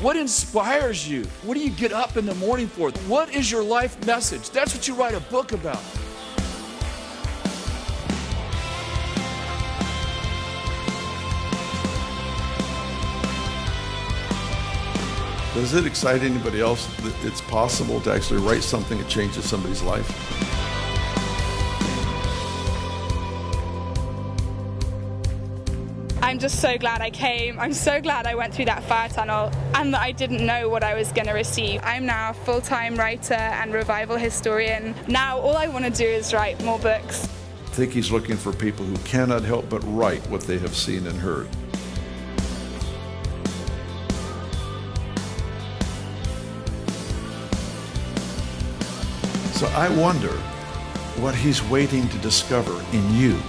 What inspires you? What do you get up in the morning for? What is your life message? That's what you write a book about. Does it excite anybody else that it's possible to actually write something that changes somebody's life? I'm just so glad I came. I'm so glad I went through that fire tunnel and that I didn't know what I was going to receive. I'm now a full-time writer and revival historian. Now all I want to do is write more books. I think he's looking for people who cannot help but write what they have seen and heard. So I wonder what he's waiting to discover in you.